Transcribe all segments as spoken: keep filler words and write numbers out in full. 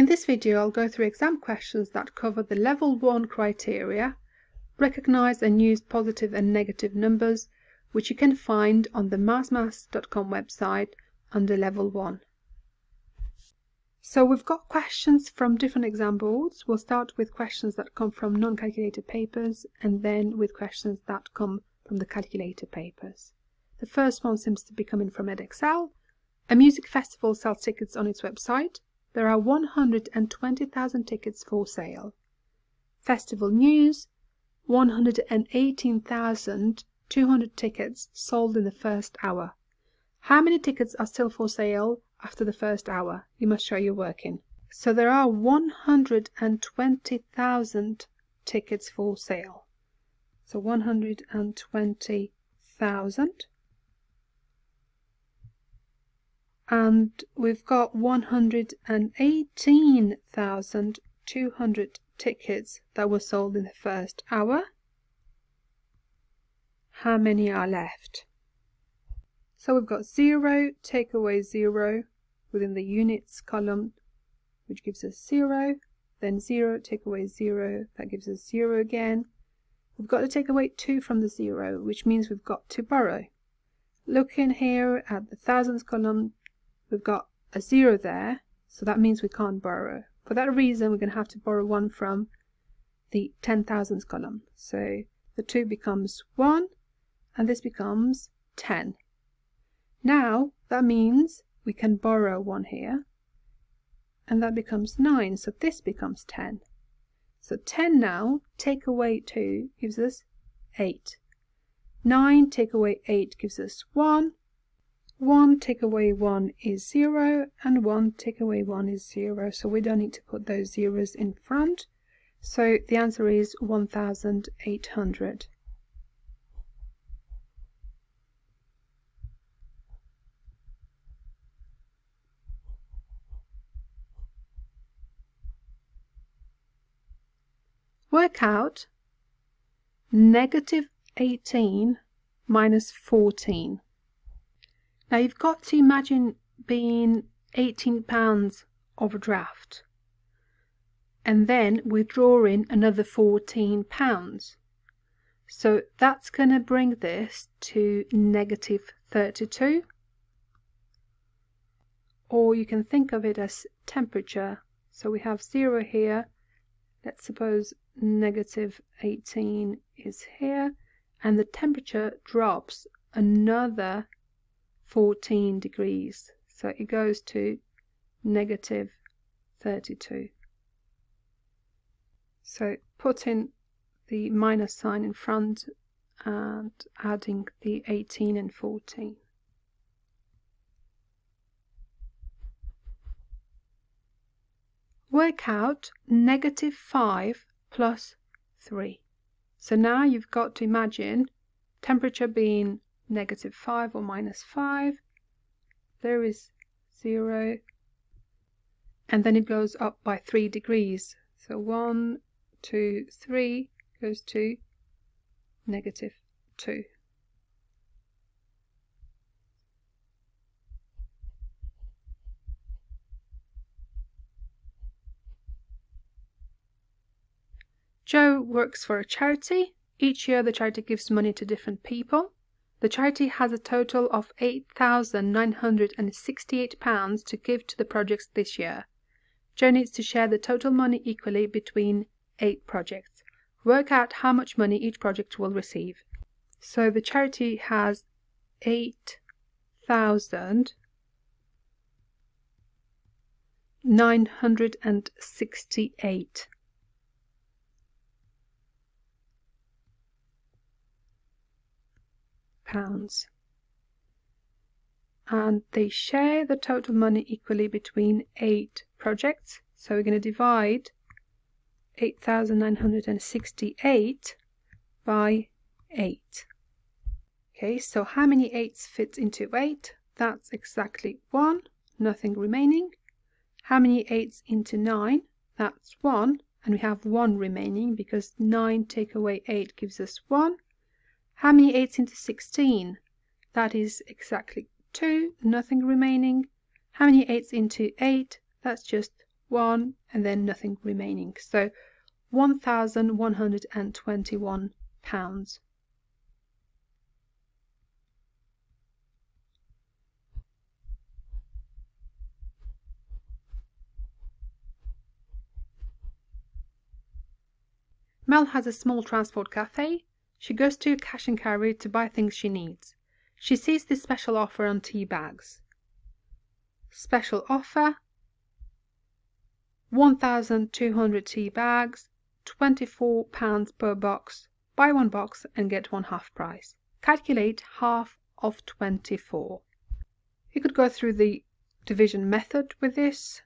In this video, I'll go through exam questions that cover the level one criteria, recognise and use positive and negative numbers, which you can find on the mars maths dot com website under level one. So we've got questions from different exam boards. We'll start with questions that come from non-calculated papers and then with questions that come from the calculated papers. The first one seems to be coming from Edexcel. A music festival sells tickets on its website. There are one hundred twenty thousand tickets for sale. Festival news, one hundred eighteen thousand two hundred tickets sold in the first hour. How many tickets are still for sale after the first hour? You must show you're working. So there are one hundred twenty thousand tickets for sale. So one hundred twenty thousand. And we've got one hundred eighteen thousand two hundred tickets that were sold in the first hour. How many are left? So we've got zero, take away zero within the units column, which gives us zero, then zero, take away zero, that gives us zero again. We've got to take away two from the zero, which means we've got to borrow. Looking here at the thousands column, we've got a zero there, so that means we can't borrow. For that reason, we're going to have to borrow one from the ten thousands column. So the two becomes one, and this becomes ten. Now, that means we can borrow one here, and that becomes nine, so this becomes ten. So ten now, take away two, gives us eight. nine take away eight gives us one. one take away one is zero, and one take away one is zero, so we don't need to put those zeros in front. So the answer is one thousand eight hundred. Work out negative eighteen minus fourteen. Now you've got to imagine being eighteen pounds overdraft and then withdrawing another fourteen pounds. So that's going to bring this to negative thirty-two, or you can think of it as temperature. So we have zero here. Let's suppose negative eighteen is here, and the temperature drops another fourteen degrees, so it goes to negative thirty-two. So putting the minus sign in front and adding the eighteen and fourteen. Work out negative five plus three. So now you've got to imagine temperature being negative five or minus five. There is zero. And then it goes up by three degrees. So one, two, three goes to negative two. Joe works for a charity. Each year the charity gives money to different people. The charity has a total of eight thousand nine hundred sixty-eight pounds to give to the projects this year. Joe needs to share the total money equally between eight projects. Work out how much money each project will receive. So the charity has eight thousand nine hundred sixty-eight. And they share the total money equally between eight projects. So we're going to divide eight thousand nine hundred sixty-eight by eight. Okay, so how many eights fit into eight? That's exactly one, nothing remaining. How many eights into nine? That's one, and we have one remaining because nine take away eight gives us one. How many eights into sixteen? That is exactly two, nothing remaining. How many eights into eight? That's just one, and then nothing remaining. So one thousand one hundred and twenty-one pounds. Mel has a small transport cafe. She goes to Cash and Carry to buy things she needs. She sees this special offer on tea bags. Special offer, one thousand two hundred tea bags, twenty-four pounds per box. Buy one box and get one half price. Calculate half of twenty-four. You could go through the division method with this,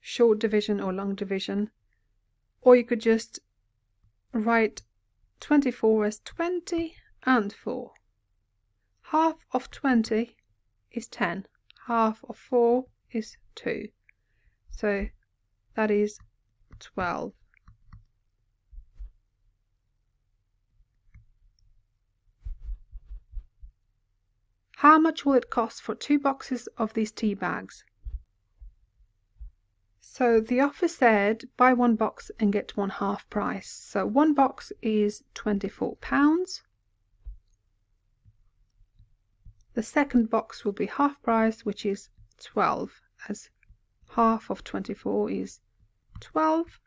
short division or long division, or you could just write twenty-four as twenty and four. Half of twenty is ten. Half of four is two. So that is twelve. How much will it cost for two boxes of these tea bags? So the offer said buy one box and get one half price. So one box is twenty-four pounds. The second box will be half price, which is twelve, as half of twenty-four is twelve.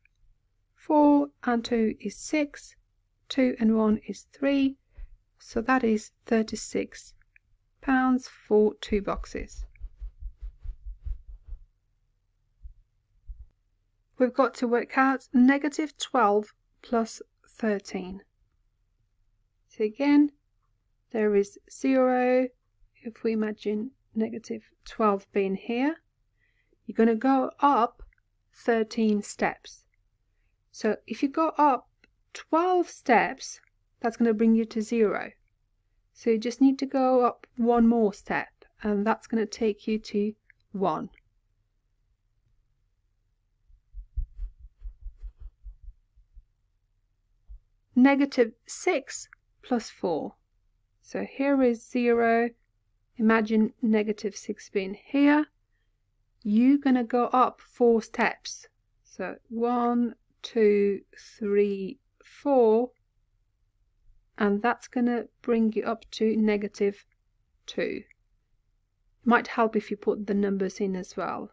four and two is six. two and one is three. So that is thirty-six pounds for two boxes. We've got to work out negative twelve plus thirteen. So again, there is zero. If we imagine negative twelve being here, you're going to go up thirteen steps. So if you go up twelve steps, that's going to bring you to zero. So you just need to go up one more step, and that's going to take you to one. Negative six plus four. So here is zero. Imagine negative six being here. You're going to go up four steps. So one, two, three, four. And that's going to bring you up to negative two. It might help if you put the numbers in as well.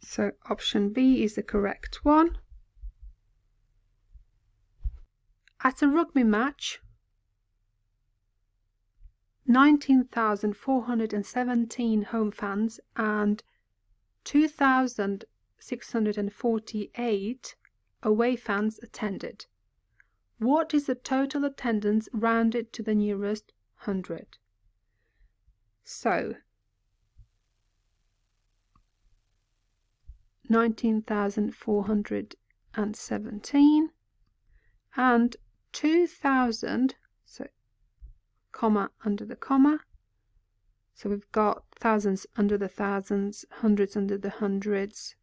So option B is the correct one. At a rugby match, nineteen thousand four hundred seventeen home fans and two thousand six hundred forty-eight away fans attended. What is the total attendance rounded to the nearest hundred? So, nineteen thousand four hundred seventeen and two thousand, so comma under the comma, so we've got thousands under the thousands, hundreds under the hundreds,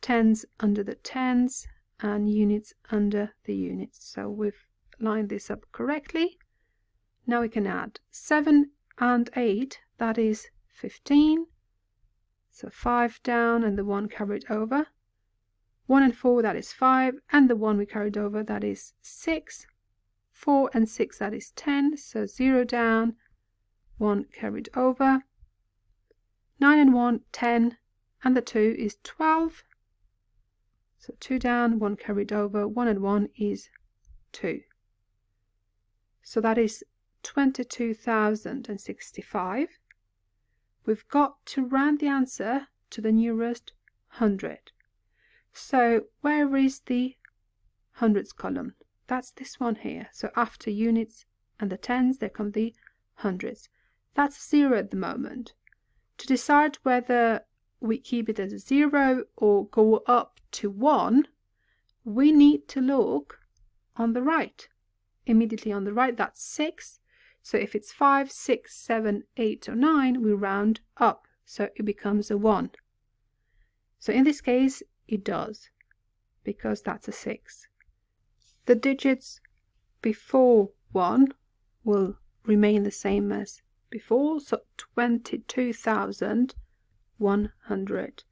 tens under the tens, and units under the units. So we've lined this up correctly. Now we can add seven and eight, that is fifteen, so five down and the one carried over. one and four, that is five, and the one we carried over, that is six. four and six, that is ten, so zero down, one carried over. nine and one, ten, and the two is twelve, so two down, one carried over. one and one is two. So that is twenty-two thousand sixty-five. We've got to round the answer to the nearest hundred. So where is the hundreds column? That's this one here. So after units and the tens, there come the hundreds. That's zero at the moment. To decide whether we keep it as a zero or go up to one, we need to look on the right. Immediately on the right, that's six. So if it's five, six, seven, eight, or nine, we round up. So it becomes a one. So in this case, it does, because that's a six. The digits before one will remain the same as before, so twenty-two thousand one hundred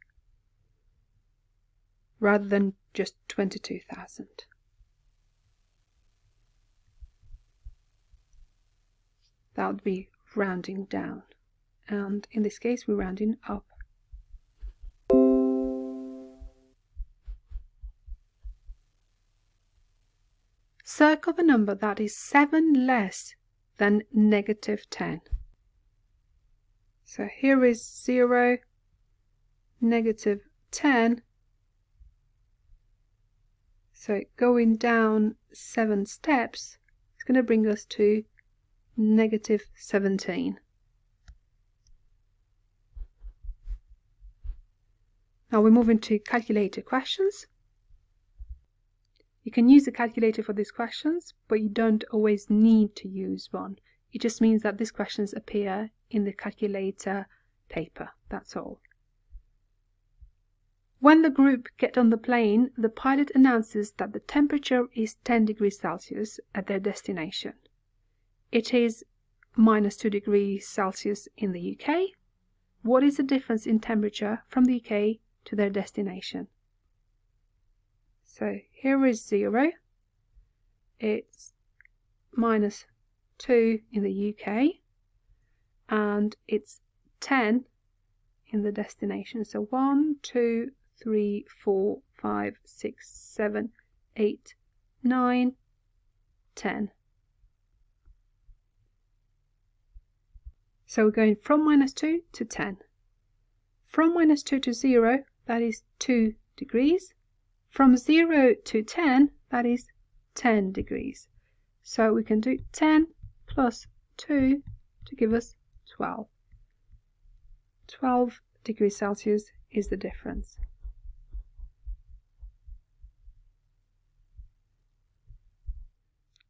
rather than just twenty-two thousand. That would be rounding down, and in this case we're rounding up. Circle the number that is seven less than negative ten. So here is zero, negative ten. So going down seven steps is going to bring us to negative seventeen. Now we're moving to calculator questions. You can use a calculator for these questions, but you don't always need to use one. It just means that these questions appear in the calculator paper, that's all. When the group get on the plane, the pilot announces that the temperature is ten degrees Celsius at their destination. It is minus two degrees Celsius in the U K. What is the difference in temperature from the U K to their destination? So here is zero, it's minus two in the U K, and it's ten in the destination. So one, two, three, four, five, six, seven, eight, nine, ten. So we're going from minus two to ten. From minus two to zero, that is two degrees. From zero to ten, that is ten degrees. So we can do ten plus two to give us twelve. twelve degrees Celsius is the difference.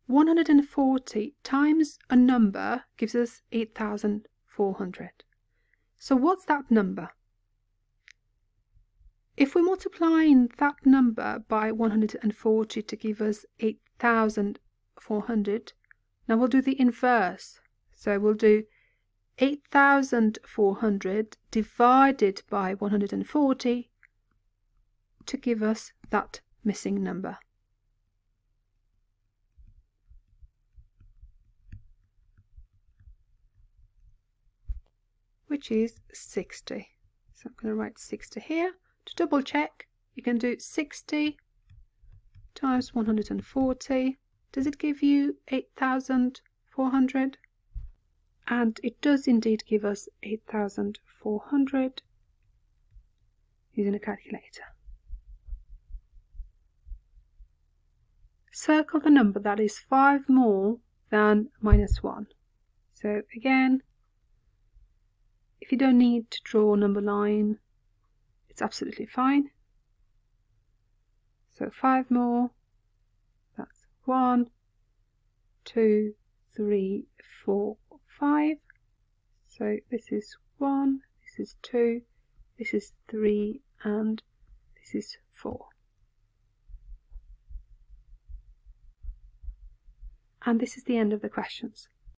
one hundred forty times a number gives us eight thousand four hundred. So what's that number? If we're multiplying that number by one hundred forty to give us eight thousand four hundred, now we'll do the inverse. So we'll do eight thousand four hundred divided by one hundred forty to give us that missing number. Which is sixty. So I'm going to write sixty here. To double check, you can do sixty times one hundred forty. Does it give you eight thousand four hundred? And it does indeed give us eight thousand four hundred using a calculator. Circle the number that is five more than minus one. So again, if you don't need to draw a number line, it's absolutely fine. So five more, that's one, two, three, four, five. So this is one, this is two, this is three, and this is four. And this is the end of the questions.